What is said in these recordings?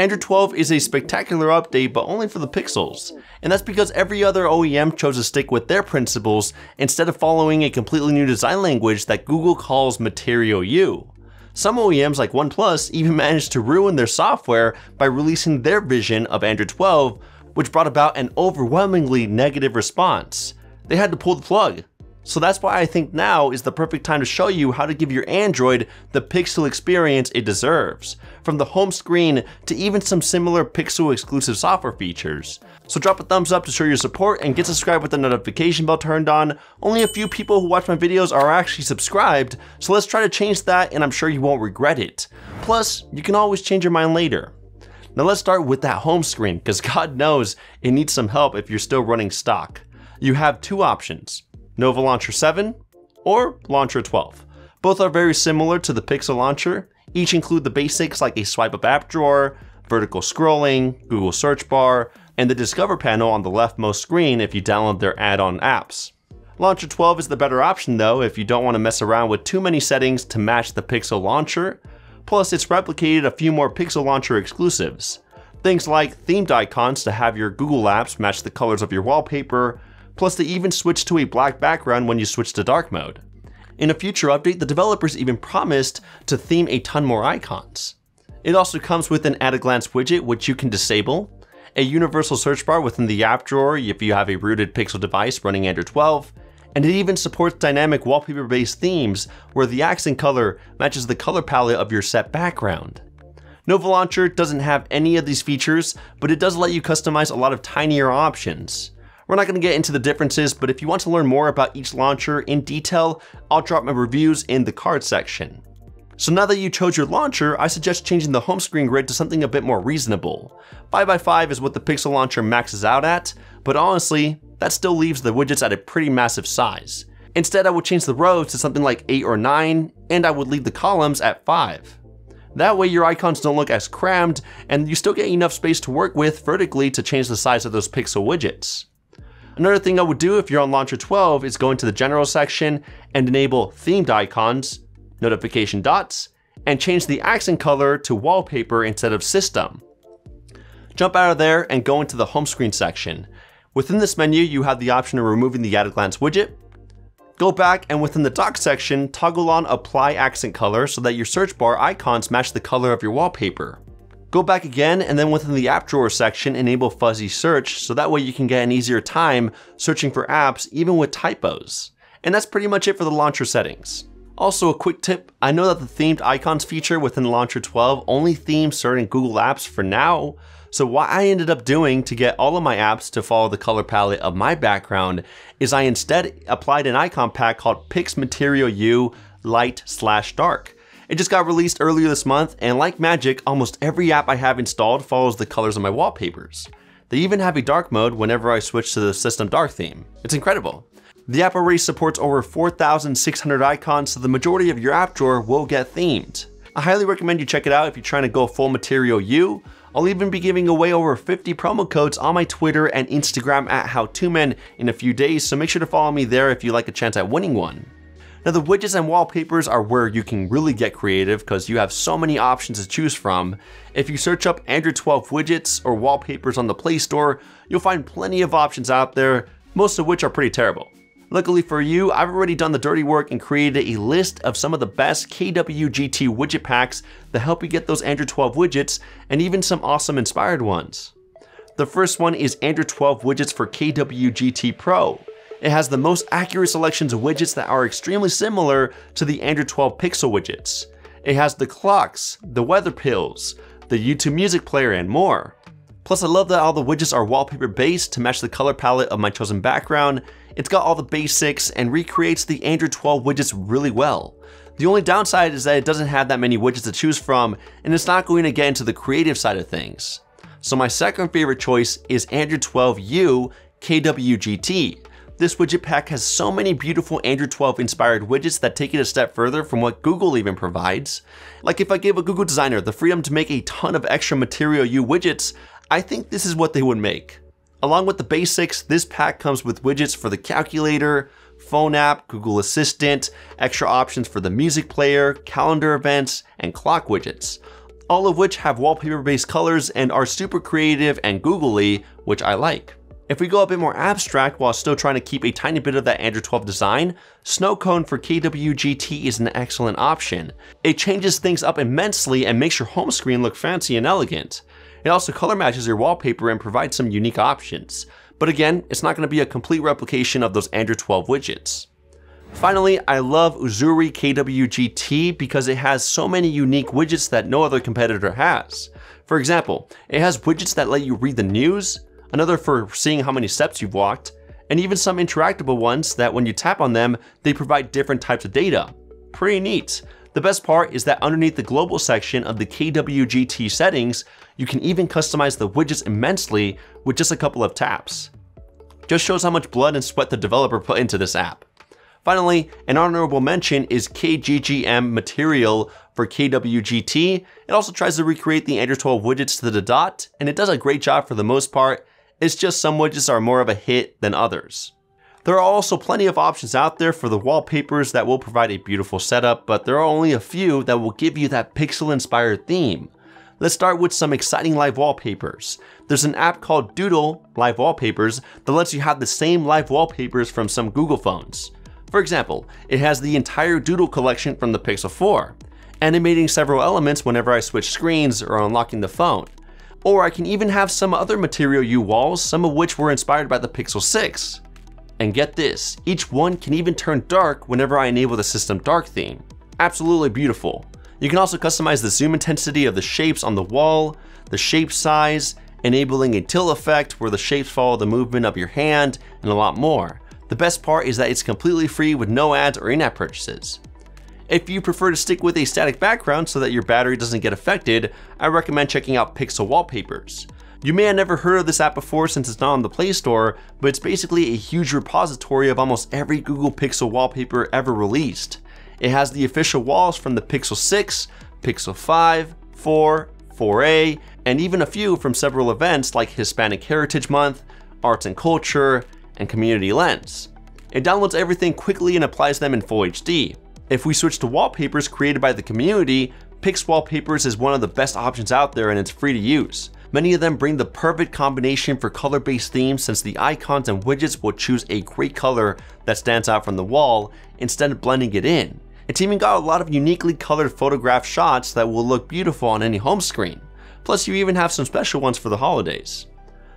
Android 12 is a spectacular update, but only for the Pixels. And that's because every other OEM chose to stick with their principles instead of following a completely new design language that Google calls Material You. Some OEMs like OnePlus even managed to ruin their software by releasing their vision of Android 12, which brought about an overwhelmingly negative response. They had to pull the plug. So that's why I think now is the perfect time to show you how to give your Android the Pixel experience it deserves, from the home screen to even some similar Pixel exclusive software features. So drop a thumbs up to show your support and get subscribed with the notification bell turned on. Only a few people who watch my videos are actually subscribed, so let's try to change that and I'm sure you won't regret it. Plus, you can always change your mind later. Now let's start with that home screen, because God knows it needs some help if you're still running stock. You have two options: Nova Launcher 7 or Launcher 12. Both are very similar to the Pixel Launcher. Each include the basics like a swipe up app drawer, vertical scrolling, Google search bar, and the Discover panel on the leftmost screen if you download their add-on apps. Launcher 12 is the better option though if you don't want to mess around with too many settings to match the Pixel Launcher. Plus, it's replicated a few more Pixel Launcher exclusives. Things like themed icons to have your Google apps match the colors of your wallpaper. Plus, they even switch to a black background when you switch to dark mode. In a future update, the developers even promised to theme a ton more icons. It also comes with an at-a-glance widget, which you can disable, a universal search bar within the app drawer if you have a rooted Pixel device running Android 12, and it even supports dynamic wallpaper-based themes where the accent color matches the color palette of your set background. Nova Launcher doesn't have any of these features, but it does let you customize a lot of tinier options. We're not going to get into the differences, but if you want to learn more about each launcher in detail, I'll drop my reviews in the card section. So now that you chose your launcher, I suggest changing the home screen grid to something a bit more reasonable. 5x5 is what the Pixel Launcher maxes out at, but honestly, that still leaves the widgets at a pretty massive size. Instead, I would change the rows to something like 8 or 9, and I would leave the columns at 5. That way your icons don't look as crammed, and you still get enough space to work with vertically to change the size of those Pixel widgets. Another thing I would do if you're on Launcher 12 is go into the general section and enable themed icons, notification dots, and change the accent color to wallpaper instead of system. Jump out of there and go into the home screen section. Within this menu, you have the option of removing the at-a-glance widget. Go back and within the dock section, toggle on apply accent color so that your search bar icons match the color of your wallpaper. Go back again, and then within the app drawer section, enable fuzzy search, so that way you can get an easier time searching for apps, even with typos. And that's pretty much it for the launcher settings. Also, a quick tip, I know that the themed icons feature within Launcher 12 only themes certain Google apps for now, so what I ended up doing to get all of my apps to follow the color palette of my background is I instead applied an icon pack called Pix Material U Light/Dark. It just got released earlier this month, and like magic, almost every app I have installed follows the colors of my wallpapers. They even have a dark mode whenever I switch to the system dark theme. It's incredible. The app already supports over 4,600 icons, so the majority of your app drawer will get themed. I highly recommend you check it out if you're trying to go full Material You. I'll even be giving away over 50 promo codes on my Twitter and Instagram at HowToMen in a few days, so make sure to follow me there if you like a chance at winning one. Now, the widgets and wallpapers are where you can really get creative because you have so many options to choose from. If you search up Android 12 widgets or wallpapers on the Play Store, you'll find plenty of options out there, most of which are pretty terrible. Luckily for you, I've already done the dirty work and created a list of some of the best KWGT widget packs that help you get those Android 12 widgets and even some awesome inspired ones. The first one is Android 12 Widgets for KWGT Pro. It has the most accurate selections of widgets that are extremely similar to the Android 12 Pixel widgets. It has the clocks, the weather pills, the YouTube music player, and more. Plus, I love that all the widgets are wallpaper based to match the color palette of my chosen background. It's got all the basics and recreates the Android 12 widgets really well. The only downside is that it doesn't have that many widgets to choose from, and it's not going to get into the creative side of things. So my second favorite choice is Android 12 U KWGT. This widget pack has so many beautiful Android 12 inspired widgets that take it a step further from what Google even provides. Like if I gave a Google designer the freedom to make a ton of extra Material U widgets, I think this is what they would make. Along with the basics, this pack comes with widgets for the calculator, phone app, Google Assistant, extra options for the music player, calendar events, and clock widgets. all of which have wallpaper-based colors and are super creative and googly, which I like. If we go a bit more abstract while still trying to keep a tiny bit of that Android 12 design, Snow Cone for KWGT is an excellent option. It changes things up immensely and makes your home screen look fancy and elegant. It also color matches your wallpaper and provides some unique options. But again, it's not going to be a complete replication of those Android 12 widgets. Finally, I love Uzuri KWGT because it has so many unique widgets that no other competitor has. For example, it has widgets that let you read the news, another for seeing how many steps you've walked, and even some interactable ones that when you tap on them, they provide different types of data. Pretty neat. The best part is that underneath the global section of the KWGT settings, you can even customize the widgets immensely with just a couple of taps. Just shows how much blood and sweat the developer put into this app. Finally, an honorable mention is KGGM Material for KWGT. It also tries to recreate the Android 12 widgets to the dot, and it does a great job for the most part. It's just some widgets are more of a hit than others. There are also plenty of options out there for the wallpapers that will provide a beautiful setup, but there are only a few that will give you that pixel-inspired theme. Let's start with some exciting live wallpapers. There's an app called Doodle Live Wallpapers that lets you have the same live wallpapers from some Google phones. For example, it has the entire Doodle collection from the Pixel 4, animating several elements whenever I switch screens or unlocking the phone. Or I can even have some other Material U walls, some of which were inspired by the Pixel 6. And get this, each one can even turn dark whenever I enable the system dark theme. Absolutely beautiful. You can also customize the zoom intensity of the shapes on the wall, the shape size, enabling a tilt effect where the shapes follow the movement of your hand, and a lot more. The best part is that it's completely free with no ads or in-app purchases. If you prefer to stick with a static background so that your battery doesn't get affected, I recommend checking out Pixel Wallpapers. You may have never heard of this app before since it's not on the Play Store, but it's basically a huge repository of almost every Google Pixel wallpaper ever released. It has the official walls from the Pixel 6, Pixel 5, 4, 4a, and even a few from several events like Hispanic Heritage Month, Arts and Culture, and Community Lens. It downloads everything quickly and applies them in Full HD. If we switch to wallpapers created by the community, Pix Wallpapers is one of the best options out there, and it's free to use. Many of them bring the perfect combination for color-based themes since the icons and widgets will choose a great color that stands out from the wall instead of blending it in. It's even got a lot of uniquely colored photograph shots that will look beautiful on any home screen. Plus, you even have some special ones for the holidays.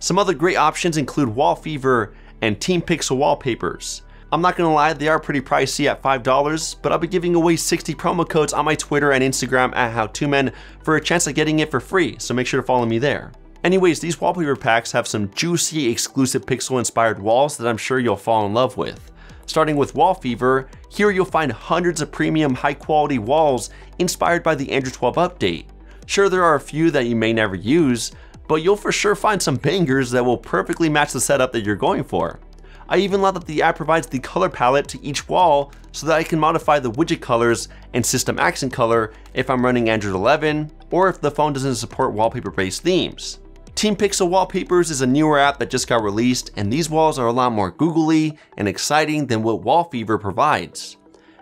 Some other great options include Wall Fever and Team Pixel Wallpapers. I'm not gonna lie, they are pretty pricey at $5, but I'll be giving away 60 promo codes on my Twitter and Instagram at HowToMen for a chance at getting it for free, so make sure to follow me there. Anyways, these wallpaper packs have some juicy, exclusive pixel-inspired walls that I'm sure you'll fall in love with. Starting with Wall Fever, here you'll find hundreds of premium, high-quality walls inspired by the Android 12 update. Sure, there are a few that you may never use, but you'll for sure find some bangers that will perfectly match the setup that you're going for. I even love that the app provides the color palette to each wall so that I can modify the widget colors and system accent color if I'm running Android 11 or if the phone doesn't support wallpaper-based themes. Team Pixel Wallpapers is a newer app that just got released, and these walls are a lot more googly and exciting than what Wall Fever provides.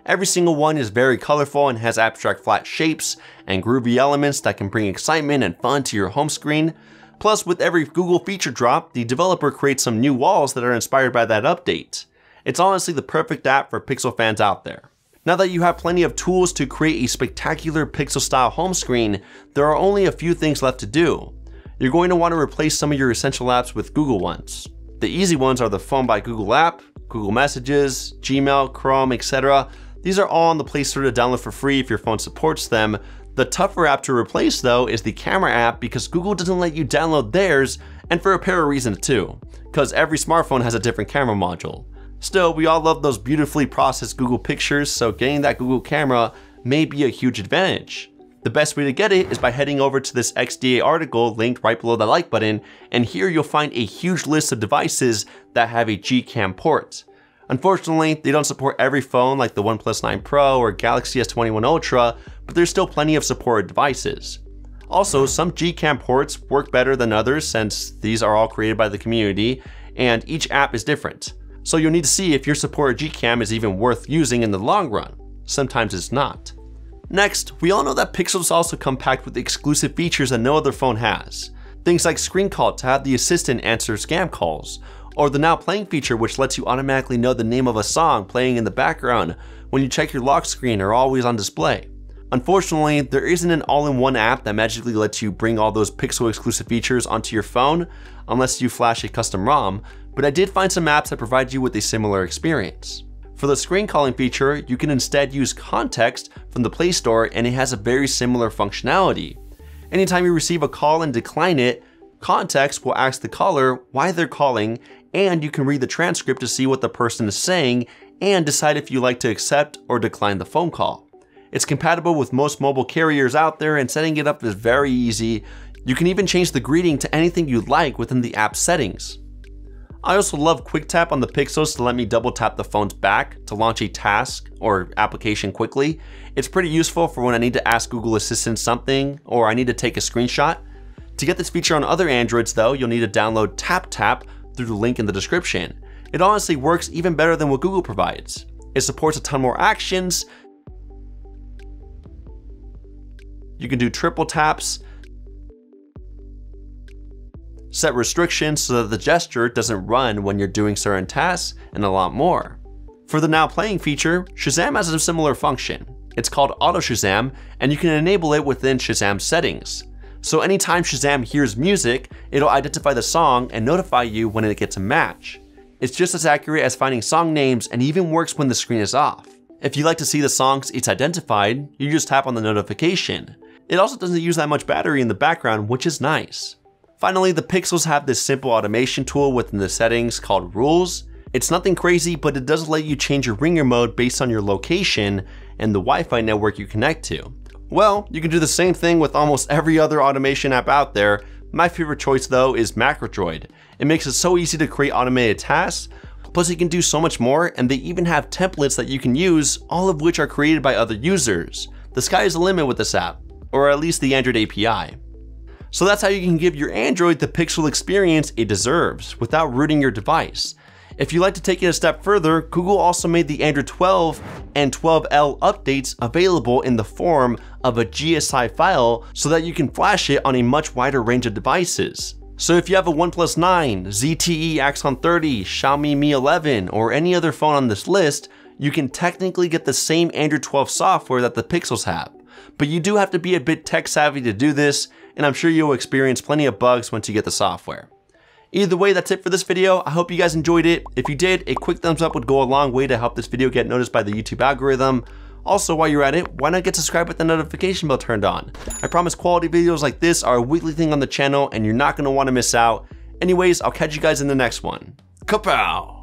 Every single one is very colorful and has abstract flat shapes and groovy elements that can bring excitement and fun to your home screen. Plus, with every Google feature drop, the developer creates some new walls that are inspired by that update. It's honestly the perfect app for Pixel fans out there. Now that you have plenty of tools to create a spectacular Pixel-style home screen, there are only a few things left to do. You're going to want to replace some of your essential apps with Google ones. The easy ones are the Phone by Google app, Google Messages, Gmail, Chrome, etc. These are all on the Play Store to download for free if your phone supports them. The tougher app to replace though is the camera app because Google doesn't let you download theirs, and for a pair of reasons too, because every smartphone has a different camera module. Still, we all love those beautifully processed Google pictures, so getting that Google camera may be a huge advantage. The best way to get it is by heading over to this XDA article linked right below the like button, and here you'll find a huge list of devices that have a GCam port. Unfortunately, they don't support every phone like the OnePlus 9 Pro or Galaxy S21 Ultra, but there's still plenty of supported devices. Also, some GCam ports work better than others since these are all created by the community, and each app is different. So you'll need to see if your supported GCam is even worth using in the long run. Sometimes it's not. Next, we all know that Pixels also come packed with exclusive features that no other phone has. Things like Screen Call to have the assistant answer scam calls, or the Now Playing feature which lets you automatically know the name of a song playing in the background when you check your lock screen or always on display. Unfortunately, there isn't an all-in-one app that magically lets you bring all those Pixel exclusive features onto your phone unless you flash a custom ROM, but I did find some apps that provide you with a similar experience. For the screen calling feature, you can instead use Context from the Play Store, and it has a very similar functionality. Anytime you receive a call and decline it, Context will ask the caller why they're calling, and you can read the transcript to see what the person is saying and decide if you like to accept or decline the phone call. It's compatible with most mobile carriers out there, and setting it up is very easy. You can even change the greeting to anything you like within the app settings. I also love Quick Tap on the Pixels to let me double tap the phone's back to launch a task or application quickly. It's pretty useful for when I need to ask Google Assistant something or I need to take a screenshot. To get this feature on other Androids though, you'll need to download TapTap through the link in the description. It honestly works even better than what Google provides. It supports a ton more actions. You can do triple taps, set restrictions so that the gesture doesn't run when you're doing certain tasks, and a lot more. For the Now Playing feature, Shazam has a similar function. It's called Auto Shazam, and you can enable it within Shazam settings. So anytime Shazam hears music, it'll identify the song and notify you when it gets a match. It's just as accurate as finding song names and even works when the screen is off. If you'd like to see the songs it's identified, you just tap on the notification. It also doesn't use that much battery in the background, which is nice. Finally, the Pixels have this simple automation tool within the settings called Rules. It's nothing crazy, but it does let you change your ringer mode based on your location and the Wi-Fi network you connect to. Well, you can do the same thing with almost every other automation app out there. My favorite choice though is MacroDroid. It makes it so easy to create automated tasks, plus you can do so much more, and they even have templates that you can use, all of which are created by other users. The sky is the limit with this app, or at least the Android API. So that's how you can give your Android the Pixel experience it deserves without rooting your device. If you'd like to take it a step further, Google also made the Android 12 and 12L updates available in the form of a GSI file so that you can flash it on a much wider range of devices. So if you have a OnePlus 9, ZTE Axon 30, Xiaomi Mi 11, or any other phone on this list, you can technically get the same Android 12 software that the Pixels have. But you do have to be a bit tech savvy to do this, and I'm sure you'll experience plenty of bugs once you get the software. Either way, that's it for this video. I hope you guys enjoyed it. If you did, a quick thumbs up would go a long way to help this video get noticed by the YouTube algorithm. Also, while you're at it, why not get subscribed with the notification bell turned on? I promise quality videos like this are a weekly thing on the channel, and you're not going to want to miss out. Anyways, I'll catch you guys in the next one. Kapow!